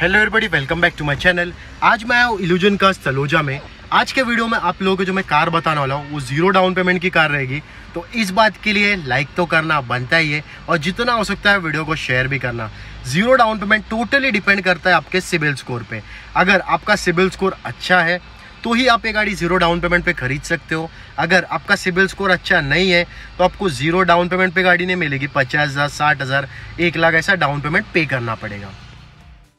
Hello everybody, welcome back to my channel. आज मैं आया हूँ इल्यूजन का तलोजा में। आज के वीडियो में आप लोगों को जो मैं कार बताने वाला हूँ वो जीरो डाउन पेमेंट की कार रहेगी, तो इस बात के लिए लाइक तो करना बनता ही है और जितना हो सकता है वीडियो को शेयर भी करना। Zero down payment totally depend करता है आपके सिबिल स्कोर पर। अगर आपका सिबिल स्कोर अच्छा है तो ही आप ये गाड़ी जीरो डाउन पेमेंट पे खरीद सकते हो। अगर आपका सिबिल स्कोर अच्छा नहीं है तो आपको जीरो डाउन पेमेंट पे गाड़ी नहीं मिलेगी। 50,000, 60,000, 1 लाख ऐसा डाउन पेमेंट पे करना पड़ेगा।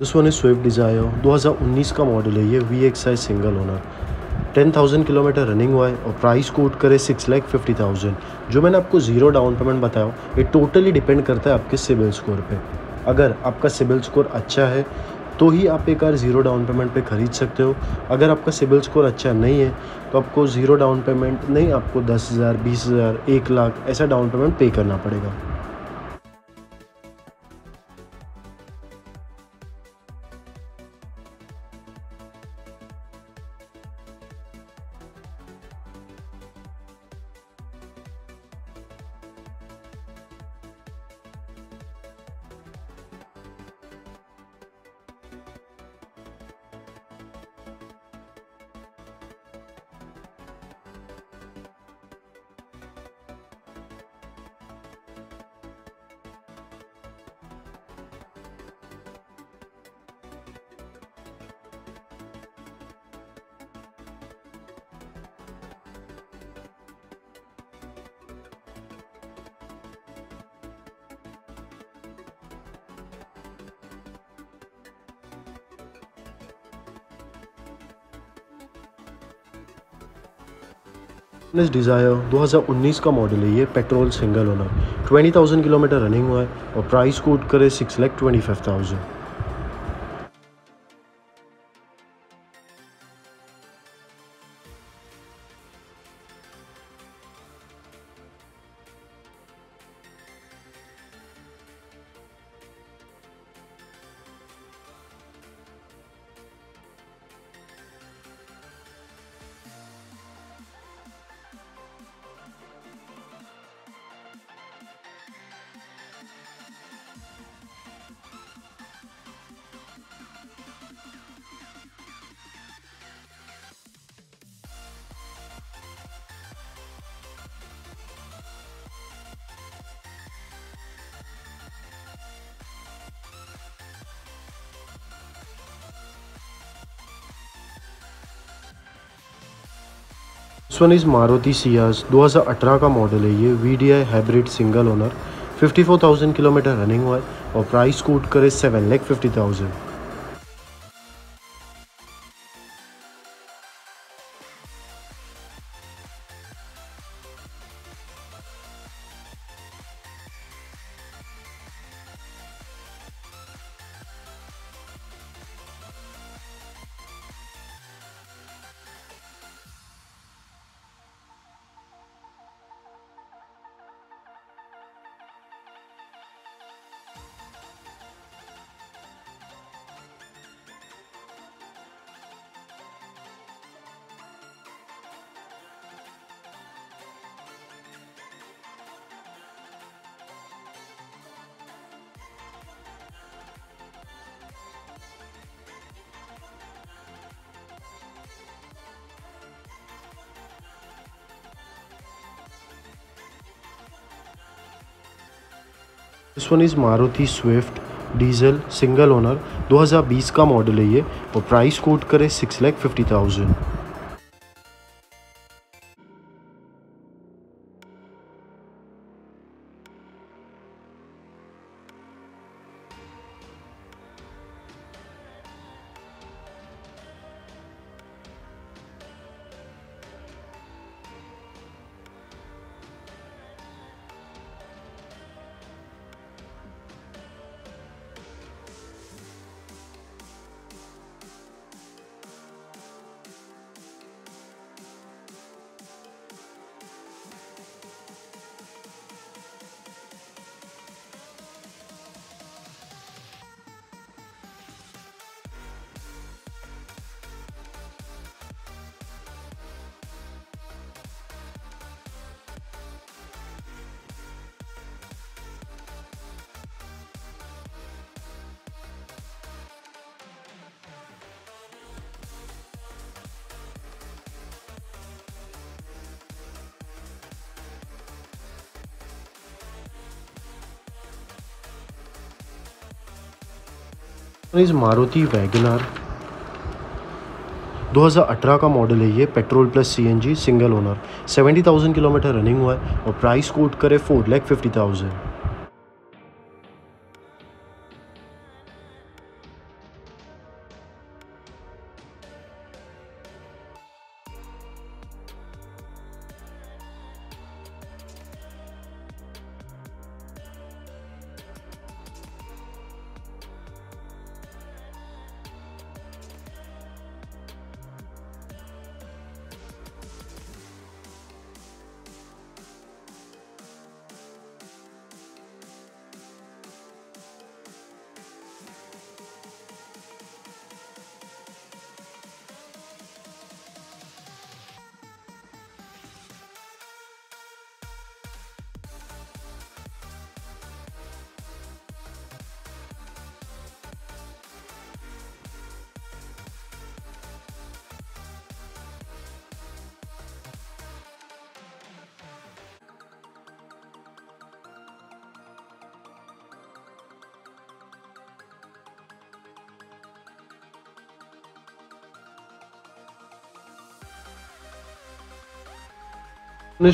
दोस्तों, स्विफ्ट डिज़ायर 2019 का मॉडल है। ये VXI single owner 10,000 kilometre running हुआ है और प्राइस कोट करे 6,50,000। जो मैंने आपको जीरो डाउन पेमेंट बताया ये टोटली डिपेंड करता है आपके सिबिल स्कोर पर। अगर आपका सिबिल स्कोर अच्छा है तो ही आप एक कार ज़ीरो डाउन पेमेंट पे खरीद सकते हो। अगर आपका सिबिल स्कोर अच्छा नहीं है तो आपको ज़ीरो डाउन पेमेंट नहीं, आपको 10,000, 20,000, 1 लाख ऐसा डाउन पेमेंट पे करना पड़ेगा। डिज़ायर 2019 का मॉडल है। ये petrol single owner 20,000 kilometre running हुआ है और प्राइस कोट करे 6,25,000। इस मारुति सियाज 2018 का मॉडल है। ये VDI hybrid single owner 54,000 kilometre running हुआ है और प्राइस कोट करे 7,50,000। This one is Maruti Swift diesel single owner 2020 का मॉडल है। ये और प्राइस कोट करे 6,50,000। इस मारुति वैगन आर 2018 का मॉडल है। ये petrol plus CNG single owner 70,000 kilometre running हुआ है और प्राइस कोट करे 4,50,000।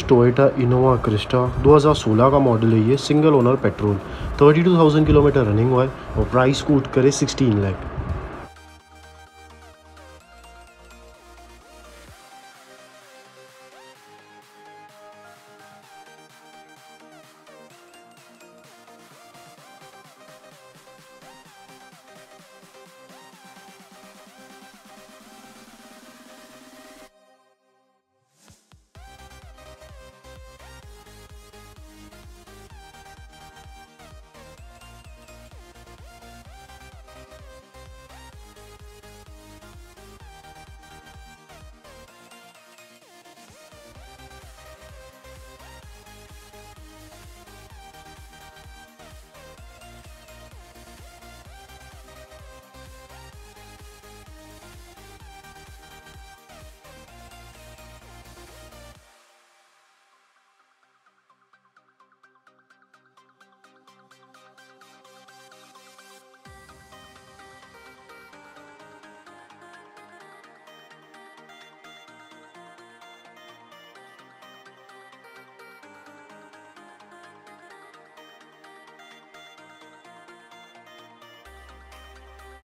टोयोटा इनोवा क्रिस्टा 2016 का मॉडल है। ये single owner petrol 32,000 kilometre running हुआ है और प्राइस कोट करे 16 लाख।